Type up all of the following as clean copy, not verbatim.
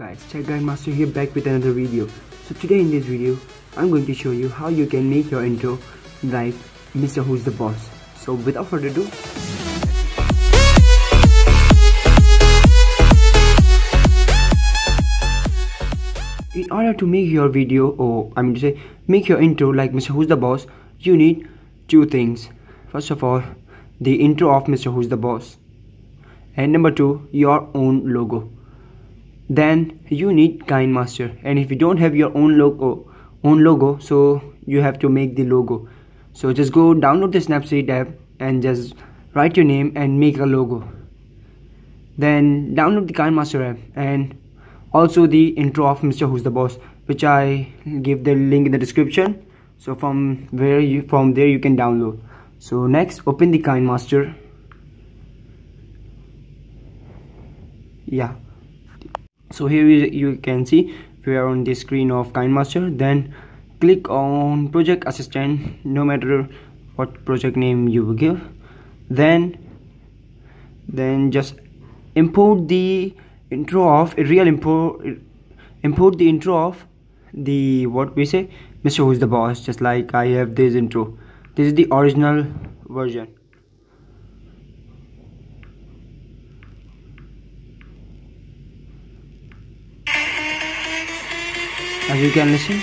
Guys, KineMaster here back with another video. So today in this video, I'm going to show you how you can make your intro like Mr. Who's the Boss. So without further ado, in order to make your video, or I mean to say, make your intro like Mr. Who's the Boss, you need two things. First of all, the intro of Mr. Who's the Boss, and number two, your own logo. Then you need KineMaster, and if you don't have your own logo, so you have to make the logo. So just go download the Snapseed app and just write your name and make a logo. Then download the KineMaster app and also the intro of Mr. Who's the Boss, which I give the link in the description. So from there you can download. So next, open the KineMaster. Yeah. So here you can see we are on the screen of KineMaster. Then click on project assistant, no matter what project name you will give. Then just import the intro of import the intro of the Mr. Who's the Boss. Just like I have this intro. This is the original version. As you can listen,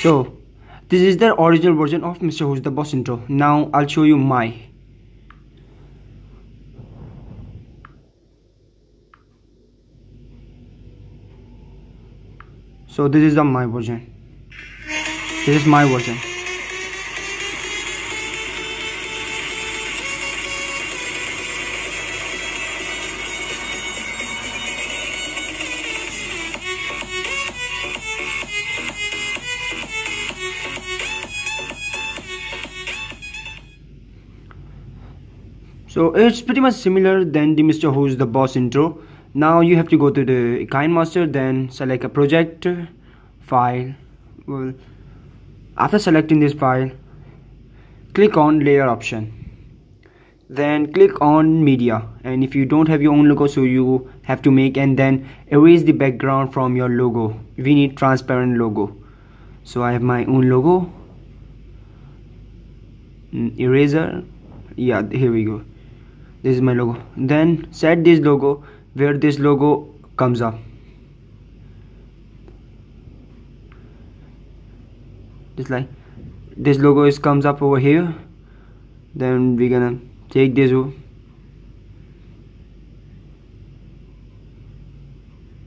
so this is the original version of Mr. Who's the Boss intro. Now I'll show you my. So this is my version. This is my version. So it's pretty much similar than the Mr. Who's the Boss intro. Now you have to go to the KineMaster, then select a project file. Well, after selecting this file, click on layer option, then click on media, and if you don't have your own logo, so you have to make, and then erase the background from your logo. We need transparent logo, so I have my own logo eraser. Yeah, here we go. This is my logo. Then set this logo where this logo comes up. Just like this logo comes up over here. Then we're gonna take this over.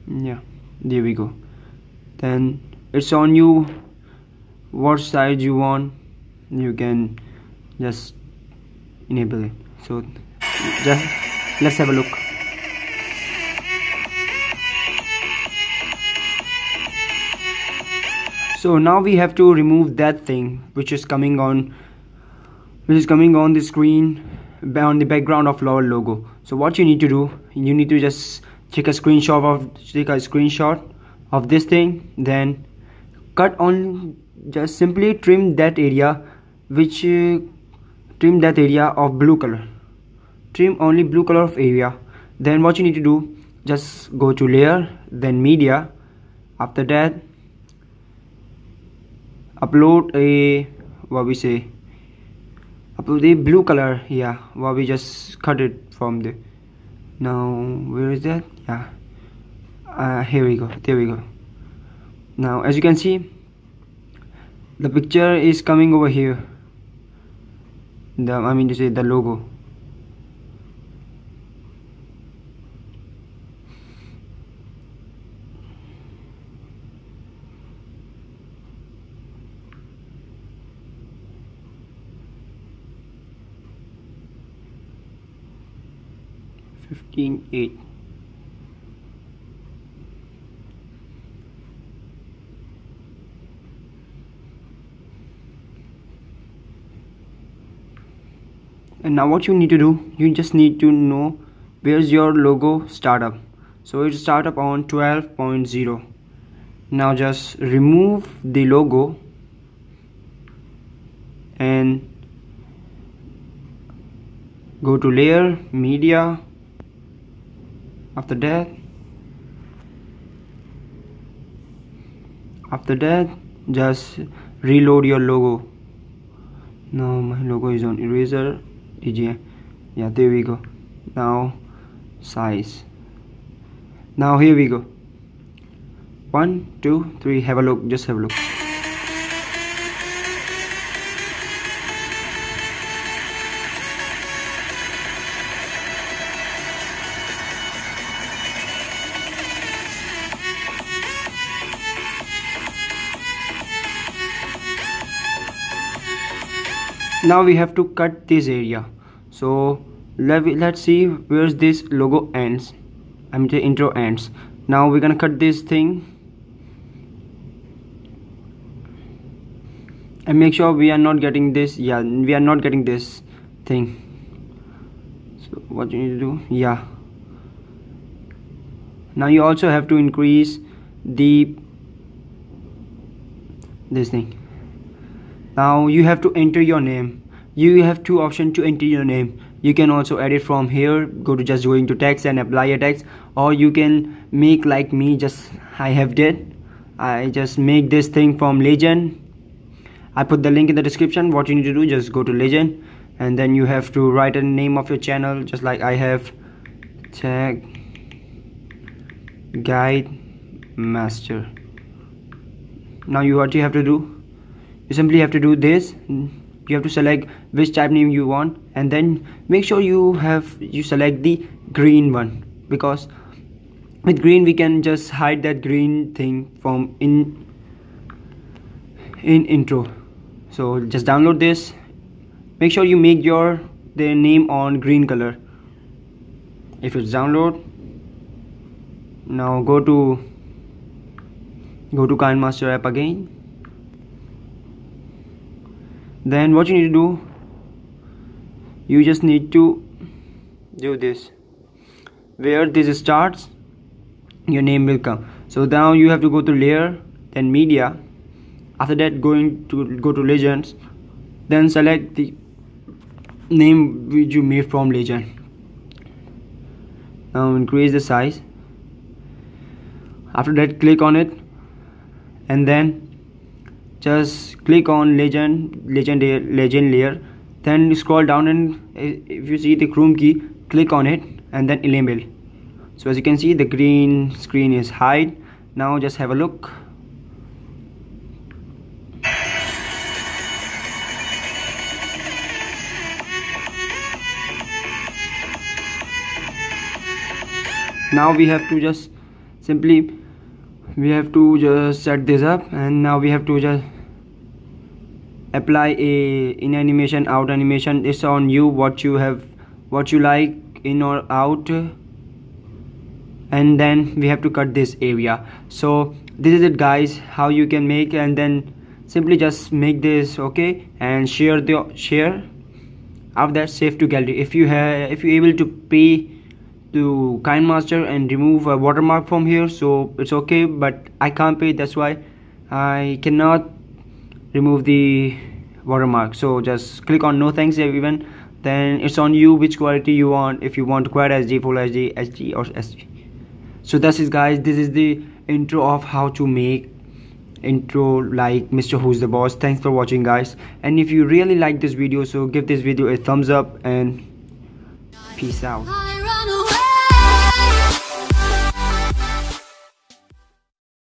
Yeah, there we go. Then it's on you what side you want. You can just enable it. So just let's have a look. So now we have to remove that thing which is coming on the screen on the background of our logo. So what you need to do, you need to just take a screenshot of this thing, then cut on, just simply trim that area of blue color. Trim only blue color of area. Then what you need to do, just go to layer, then media, after that upload a blue color. Yeah, what we just cut it from the. Now where is that? Yeah, here we go. There we go. Now as you can see, the picture is coming over here, the logo. And now what you need to do, you just need to know where's your logo startup. So it start up on 12.0. now just remove the logo and go to layer, media. After that just reload your logo. Now my logo is on eraser. Yeah, there we go. Now size. Now here we go. 1, 2, 3, have a look, just have a look. Now we have to cut this area. So let's see where's this logo ends. I mean the intro ends. Now we're gonna cut this thing and make sure we are not getting this. Yeah, we are not getting this thing. So what you need to do? Yeah. Now you also have to increase the this thing. Now you have to enter your name. You have two options to enter your name. You can also edit from here, go to just going to text and apply a text, or you can make like me, just I just make this thing from Legend. I put the link in the description. What you need to do, just go to Legend and then you have to write a name of your channel, just like I have Tech Guide Master. Now you what you have to do, you simply have to do this. You have to select which type name you want and then make sure you select the green one, because with green we can just hide that green thing from in intro. So just download this, make sure you make the name on green color. If it's download, now go to KineMaster app again. Then what you need to do, you just need to do this. Where this starts, your name will come. So now you have to go to layer, then media. After that go to legends, then select the name which you made from legend. Now increase the size. After that click on it and then just click on legend layer, then scroll down and if you see the Chrome key, click on it and then enable. So as you can see, the green screen is hide. Now just have a look. Now we have to just simply set this up, and now we have to just apply a in animation, out animation. It's on you what you like, in or out. And then we have to cut this area. So this is it guys, how you can make, and then simply just make this okay and share. After that, save to gallery. If you're able to pay to KineMaster and remove a watermark from here, so it's okay, but I can't pay, that's why I cannot remove the watermark. So just click on no thanks everyone, then it's on you which quality you want, if you want quad HD, full HD, HD or SG. So that's it guys, this is the intro of how to make intro like Mr. Who's the Boss. Thanks for watching guys, and if you really like this video, so give this video a thumbs up and peace out.